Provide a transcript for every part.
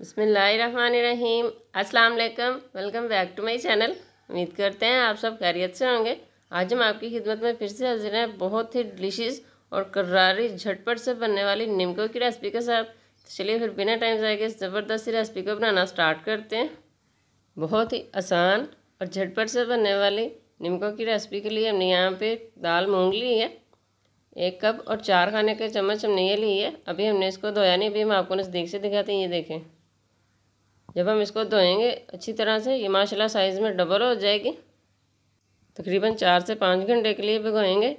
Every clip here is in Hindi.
बिस्मिल्लाहिर्रहमानिर्रहीम। अस्सलाम वालेकुम। Welcome back to my channel. उम्मीद करते हैं आप सब खैरियत से होंगे। आज हम आपकी खिदमत में फिर से हाजिर हैं बहुत ही डिलीशियस और करारी झटपट से बनने वाली निमको की रेसिपी के साथ। तो चलिए फिर बिना टाइम जाए के इस ज़बरदस्त रेसिपी को बनाना स्टार्ट करते हैं। बहुत ही आसान और झटपट से बनने वाली निमको की रेसिपी के लिए हमने यहाँ पर दाल मूँग ली है। 1 कप और 4 खाने के चम्मच हमने ये ली है। अभी हमने इसको धोया नहीं, अभी हम आपको नज़दीक से दिखाते हैं। ये देखें, जब हम इसको धोएंगे अच्छी तरह से ये माशाल्लाह साइज़ में डबल हो जाएगी। तकरीबन 4 से 5 घंटे के लिए भिगोएंगे।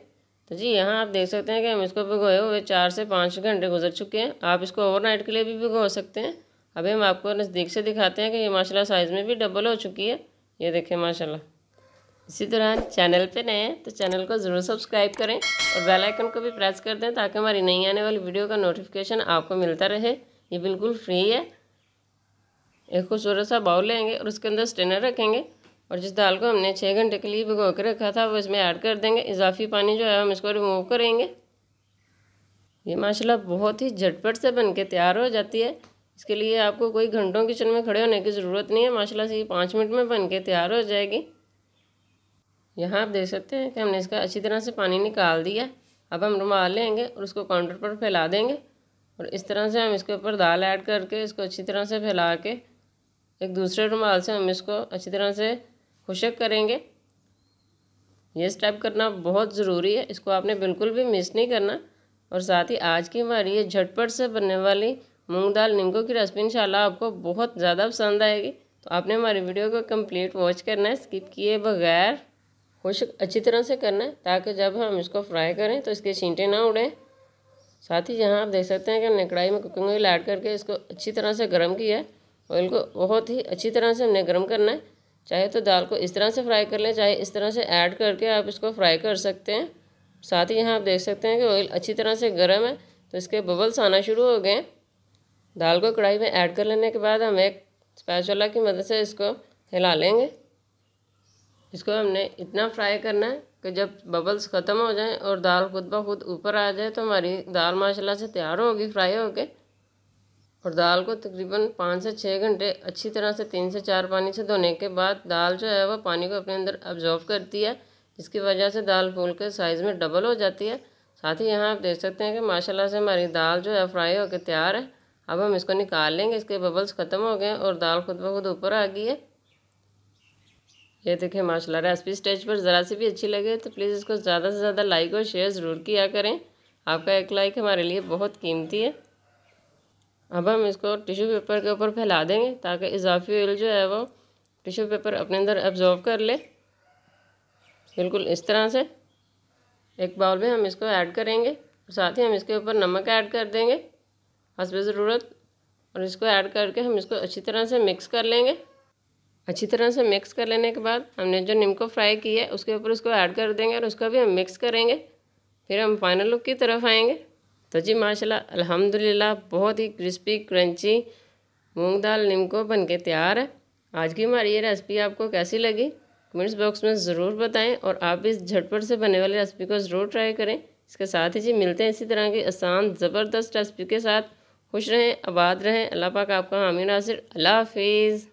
तो जी यहाँ आप देख सकते हैं कि हम इसको भिगोए हुए 4 से 5 घंटे गुजर चुके हैं। आप इसको ओवरनाइट के लिए भी भिगो सकते हैं। अभी हम आपको नज़दीक से दिखाते हैं कि ये माशाल्लाह साइज़ में भी डबल हो चुकी है। ये देखें माशाल्लाह। इसी तरह चैनल पर नए हैं तो चैनल को ज़रूर सब्सक्राइब करें और बेल आइकन को भी प्रेस कर दें ताकि हमारी नई आने वाली वीडियो का नोटिफिकेशन आपको मिलता रहे। ये बिल्कुल फ्री है। एक खूबसूरत सा बाउल लेंगे और उसके अंदर स्टेनर रखेंगे और जिस दाल को हमने 6 घंटे के लिए भिगो के रखा था वो इसमें ऐड कर देंगे। इजाफी पानी जो है हम इसको रिमूव करेंगे। ये माशाल्लाह बहुत ही झटपट से बनके तैयार हो जाती है। इसके लिए आपको कोई घंटों किचन में खड़े होने की ज़रूरत नहीं है। माशाल्लाह से ये 5 मिनट में बनके तैयार हो जाएगी। यहाँ आप देख सकते हैं कि हमने इसका अच्छी तरह से पानी निकाल दिया। अब हम रुमाल लेंगे और उसको काउंटर पर फैला देंगे और इस तरह से हम इसके ऊपर दाल ऐड करके इसको अच्छी तरह से फैला के एक दूसरे रुमाल से हम इसको अच्छी तरह से खुशक करेंगे। ये स्टेप करना बहुत ज़रूरी है, इसको आपने बिल्कुल भी मिस नहीं करना। और साथ ही आज की हमारी ये झटपट से बनने वाली मूंग दाल निमको की रेसिपी इंशाल्लाह आपको बहुत ज़्यादा पसंद आएगी। तो आपने हमारी वीडियो को कंप्लीट वॉच करना है, स्किप किए बगैर। खुशक अच्छी तरह से करना है ताकि जब हम इसको फ्राई करें तो इसके छींटे ना उड़ें। साथ ही यहाँ आप देख सकते हैं कि हमने कढ़ाई में कुकिंग ऑयल ऐड करके इसको अच्छी तरह से गर्म किया है। ऑयल को बहुत ही अच्छी तरह से हमने गर्म करना है। चाहे तो दाल को इस तरह से फ्राई कर लें, चाहे इस तरह से ऐड करके आप इसको फ्राई कर सकते हैं। साथ ही यहाँ आप देख सकते हैं कि ऑयल अच्छी तरह से गर्म है तो इसके बबल्स आना शुरू हो गए। दाल को कढ़ाई में ऐड कर लेने के बाद हम एक स्पैचुला की मदद से इसको हिला लेंगे। इसको हमने इतना फ्राई करना है कि जब बबल्स ख़त्म हो जाएँ और दाल खुद ब खुद ऊपर आ जाए तो हमारी दाल माशाल्लाह से तैयार होगी फ्राई होके। और दाल को तकरीबन 5 से 6 घंटे अच्छी तरह से 3 से 4 पानी से धोने के बाद दाल जो है वह पानी को अपने अंदर अब्जॉर्व करती है, जिसकी वजह से दाल फूल के साइज़ में डबल हो जाती है। साथ ही यहाँ आप देख सकते हैं कि माशाल्लाह से हमारी दाल जो है फ्राई होकर तैयार है। अब हम इसको निकाल लेंगे, इसके बबल्स ख़त्म हो गए और दाल खुद ब खुद ऊपर आ गई है। ये देखिए माशाल्लाह। रेसिपी स्टेज पर ज़रा सी भी अच्छी लगे तो प्लीज़ इसको ज़्यादा से ज़्यादा लाइक और शेयर ज़रूर किया करें। आपका एक लाइक हमारे लिए बहुत कीमती है। अब हम इसको टिश्यू पेपर के ऊपर फैला देंगे ताकि इजाफी ऑयल जो है वो टिश्यू पेपर अपने अंदर एब्जॉर्व कर ले। बिल्कुल इस तरह से एक बाउल में हम इसको ऐड करेंगे। साथ ही हम इसके ऊपर नमक ऐड कर देंगे हस्ब ज़रूरत और इसको ऐड करके हम इसको अच्छी तरह से मिक्स कर लेंगे। अच्छी तरह से मिक्स कर लेने के बाद हमने जो निमको फ्राई की है उसके ऊपर उसको ऐड कर देंगे और उसको भी हम मिक्स करेंगे। फिर हम फाइनल लुक की तरफ आएंगे। तो जी माशाल्लाह अल्हम्दुलिल्लाह बहुत ही क्रिस्पी क्रंची मूंग दाल निमको बनके तैयार है। आज की हमारी ये रेसिपी आपको कैसी लगी कमेंट्स बॉक्स में ज़रूर बताएं और आप भी इस झटपट से बनने वाली रेसिपी को ज़रूर ट्राई करें। इसके साथ ही जी मिलते हैं इसी तरह की आसान ज़बरदस्त रेसिपी के साथ। खुश रहें, आबाद रहें। अल्लाह पाक आपका हामी नासिर। अल्लाह हाफिज़।